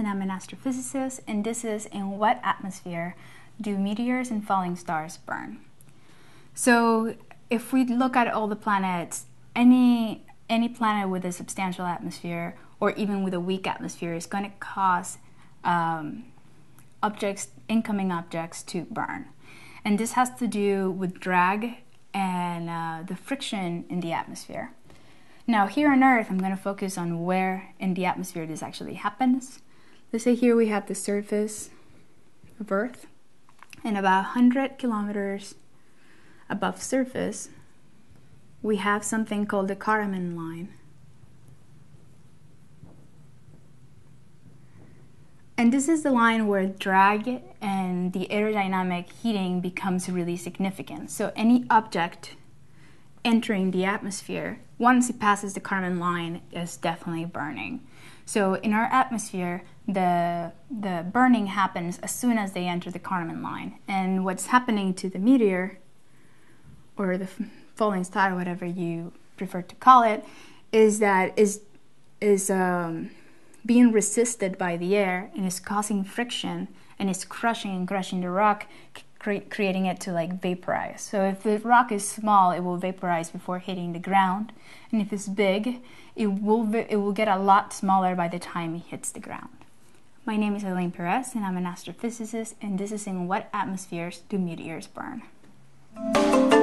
and I'm an astrophysicist, and this is in what atmosphere do meteors and falling stars burn? So if we look at all the planets, any planet with a substantial atmosphere or even with a weak atmosphere is going to cause incoming objects to burn. And this has to do with drag and the friction in the atmosphere. Now here on Earth, I'm going to focus on where in the atmosphere this actually happens. Let's say here we have the surface of Earth, and about 100 kilometers above surface, we have something called the Karman line. And this is the line where drag and the aerodynamic heating becomes really significant. So any object entering the atmosphere, once it passes the Karman line, is definitely burning. So in our atmosphere, the burning happens as soon as they enter the Karman line. And what's happening to the meteor, or the falling star, whatever you prefer to call it, is that is being resisted by the air and is causing friction and is crushing and crushing the rock, creating it to like vaporize. So if the rock is small, it will vaporize before hitting the ground, and if it's big, it will get a lot smaller by the time it hits the ground. My name is Eylene Pirez, and I'm an astrophysicist, and this is in what atmospheres do meteors burn.